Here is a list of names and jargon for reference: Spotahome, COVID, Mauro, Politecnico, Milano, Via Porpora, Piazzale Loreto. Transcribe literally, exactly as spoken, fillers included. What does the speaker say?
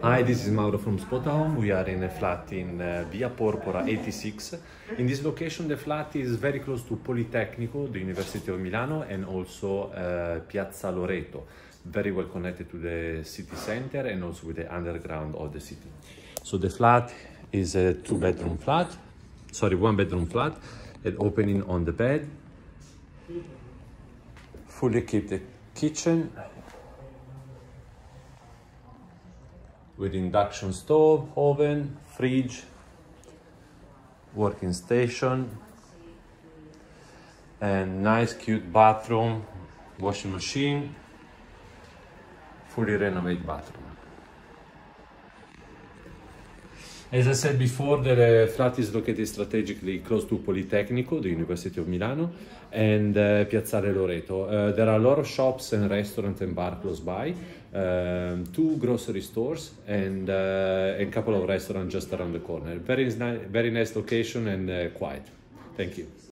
Hi, this is Mauro from Spotahome. We are in a flat in uh, Via Porpora eighty-six. In this location, the flat is very close to Politecnico, the University of Milano, and also uh, Piazzale Loreto. Very well connected to the city center and also with the underground of the city. So the flat is a two-bedroom flat, sorry, one-bedroom flat, an opening on the bed, fully equipped the kitchen, with induction stove, oven, fridge, working station, and nice cute bathroom, washing machine, fully renovated bathroom. As I said before, the flat is located strategically close to Politecnico, the University of Milano, and uh, Piazzale Loreto. Uh, there are a lot of shops and restaurants and bars close by, um, two grocery stores, and uh, a couple of restaurants just around the corner. Very, very nice location and uh, quiet. Thank you.